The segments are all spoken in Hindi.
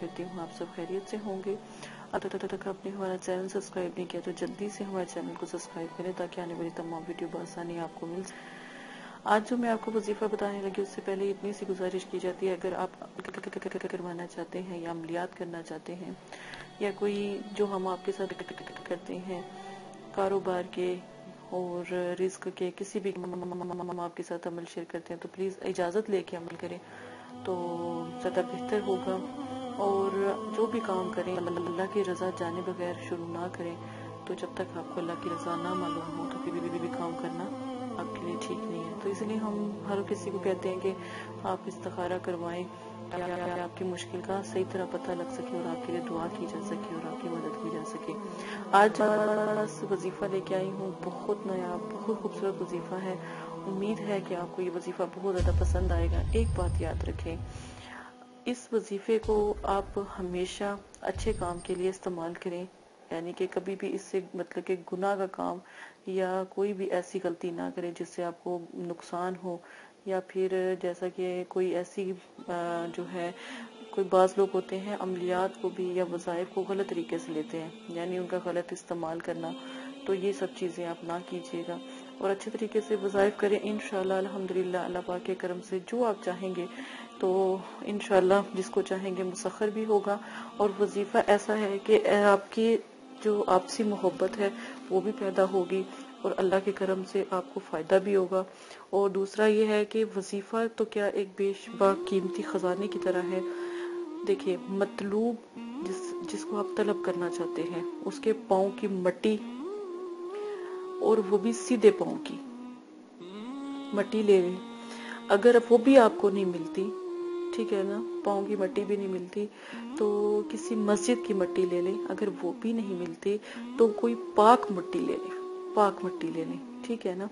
करती हूँ। आप सब खैरियत से होंगे। अगर तक आपने हमारा चैनल सब्सक्राइब नहीं किया तो जल्दी से हमारे चैनल को सब्सक्राइब करें ताकि आने वाली तमाम वीडियो बआसानी आपको मिल सके। आज जो मैं आपको वजीफा बताने लगी उससे पहले इतनी सी गुजारिश की जाती है, अगर आप करवाना चाहते हैं या अमलियात करना चाहते हैं या कोई जो हम आपके साथ करते हैं कारोबार के और रिस्क के किसी भी हम आपके साथ अमल शेयर करते हैं तो प्लीज़ इजाज़त लेके अमल करें तो ज़्यादा बेहतर होगा। और जो भी काम करें अल्लाह की रजा जाने बगैर शुरू ना करें, तो जब तक आपको अल्लाह की रजा ना मालूम हो तो कभी भी काम करना आपके लिए ठीक नहीं है। तो इसलिए हम हर किसी को कहते हैं कि आप इस्तिखारा करवाएं ताकि आपकी मुश्किल का सही तरह पता लग सके और आपके लिए दुआ की जा सके और आपकी मदद की जा सके। आज वजीफा लेके आई हूँ, बहुत नया बहुत खूबसूरत वजीफा है। उम्मीद है कि आपको ये वजीफा बहुत ज्यादा पसंद आएगा। एक बात याद रखें, इस वजीफे को आप हमेशा अच्छे काम के लिए इस्तेमाल करें, यानी कि कभी भी इससे मतलब कि गुनाह का काम या कोई भी ऐसी गलती ना करें जिससे आपको नुकसान हो, या फिर जैसा कि कोई ऐसी जो है कोई बाज़ लोग होते हैं अमलियात को भी या वज़ाइफ को गलत तरीके से लेते हैं, यानी उनका गलत इस्तेमाल करना। तो ये सब चीज़ें आप ना कीजिएगा और अच्छे तरीके से वज़ाइफ करें। इंशाल्लाह अल्हम्दुलिल्लाह अल्लाह पाक के करम से जो आप चाहेंगे तो इंशाल्लाह जिसको चाहेंगे मुसख्खर भी होगा। और वजीफ़ा ऐसा है कि आपकी जो आपसी मोहब्बत है वो भी पैदा होगी और अल्लाह के करम से आपको फ़ायदा भी होगा। और दूसरा ये है कि वजीफ़ा तो क्या एक बेशबा कीमती ख़जाने की तरह है। देखिए, मतलूब जिसको आप तलब करना चाहते हैं उसके पाँव की मट्टी, और वो भी सीधे पाँव की मट्टी ले लें। अगर वो भी आपको नहीं मिलती, ठीक है ना, पाँव की मट्टी भी नहीं मिलती तो किसी मस्जिद की मट्टी ले लें। अगर वो भी नहीं मिलती तो कोई पाक मट्टी ले लें, पाक मट्टी ले लें, ठीक है ना,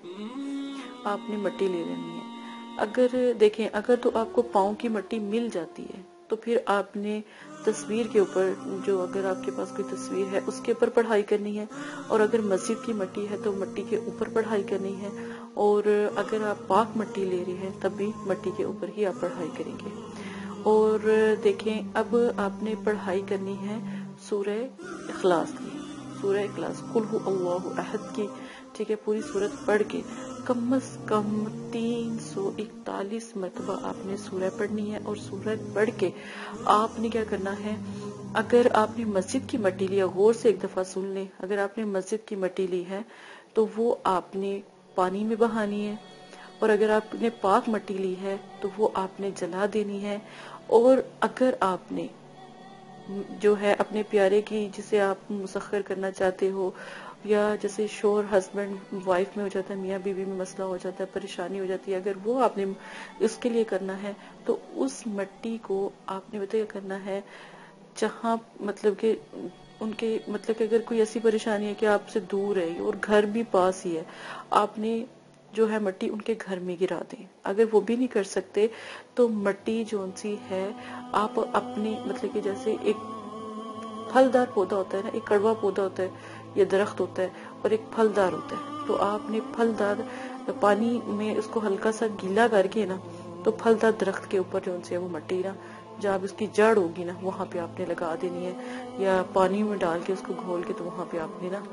आपने मट्टी ले लेनी है। अगर देखें, अगर तो आपको पाँव की मट्टी मिल जाती है तो फिर आपने तस्वीर के ऊपर, जो अगर आपके पास कोई तस्वीर है उसके ऊपर पढ़ाई करनी है, और अगर मस्जिद की मट्टी है तो मट्टी के ऊपर पढ़ाई करनी है, और अगर आप पाक मट्टी ले रहे हैं तब भी मट्टी के ऊपर ही आप पढ़ाई करेंगे। और देखें, अब आपने पढ़ाई करनी है सूरह इखलास की, सूरह इखलास कुल हु अल्लाहु अहद की, ठीक है, पूरी सूरत पढ़ के कम अज कम 341 मरतबा आपने सूरह पढ़नी है। और सूरह पढ़ के आपने क्या करना है, अगर आपने मस्जिद की मट्टी लिया, गौर से एक दफा सुन लें, अगर आपने मस्जिद की मट्टी ली है तो वो आपने पानी में बहानी है, और अगर आपने पाक मट्टी ली है तो वो आपने जला देनी है। और अगर आपने जो है अपने प्यारे की, जिसे आप मुसख्खर करना चाहते हो, या जैसे शोहर हस्बैंड वाइफ में हो जाता है, मियाँ बीवी में मसला हो जाता है, परेशानी हो जाती है, अगर वो आपने इसके लिए करना है तो उस मट्टी को आपने बताया करना है जहाँ मतलब कि उनके मतलब कि अगर कोई ऐसी परेशानी है कि आपसे दूर है और घर भी पास ही है, आपने जो है मट्टी उनके घर में गिरा दें। अगर वो भी नहीं कर सकते तो मट्टी जो सी है आप अपने मतलब कि जैसे एक फलदार पौधा होता है ना, एक कड़वा पौधा होता है या दरख्त होता है और एक फलदार होता है, तो आपने फलदार पानी में उसको हल्का सा गीला करके ना, तो फलदार दरख्त के ऊपर जो सी वो मट्टी ना, जहाँ उसकी जड़ होगी ना वहाँ पे आपने लगा देनी है, या पानी में डाल के उसको घोल के तो वहाँ पे आपने ना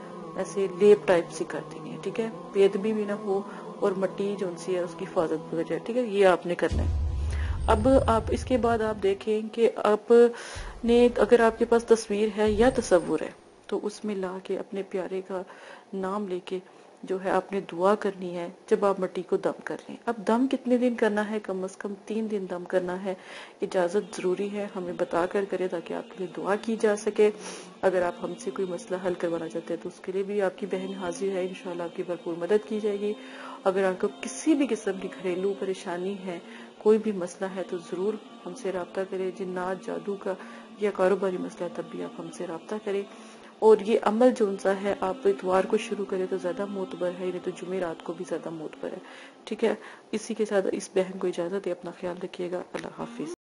ऐसे लेप टाइप से कर देनी है, ठीक है, बेदबी भी ना हो और मट्टी जो सी है उसकी हिफाजत हो जाए, ठीक है, ये आपने करना है। अब आप इसके बाद आप देखें कि आपने अगर आपके पास तस्वीर है या तस्वुर है तो उसमें ला के अपने प्यारे का नाम लेके जो है आपने दुआ करनी है जब आप मट्टी को दम कर लें। अब दम कितने दिन करना है, कम से कम 3 दिन दम करना है। इजाज़त ज़रूरी है, हमें बता कर करें ताकि आपके लिए दुआ की जा सके। अगर आप हमसे कोई मसला हल करवाना चाहते हैं तो उसके लिए भी आपकी बहन हाजिर है, इंशाल्लाह आपकी भरपूर मदद की जाएगी। अगर आपको किसी भी किस्म की घरेलू परेशानी है, कोई भी मसला है तो ज़रूर हमसे रब्ता करें। जिन्नात जादू का या कारोबारी मसला है तब भी आप हमसे रब्ता करें। और ये अमल जो सा है आप इतवार को शुरू करें तो ज़्यादा मोतबर है, नहीं तो जुमे रात को भी ज़्यादा मोतबर है, ठीक है। इसी के साथ इस बहन को इजाज़त है, अपना ख्याल रखिएगा, अल्लाह हाफिज़।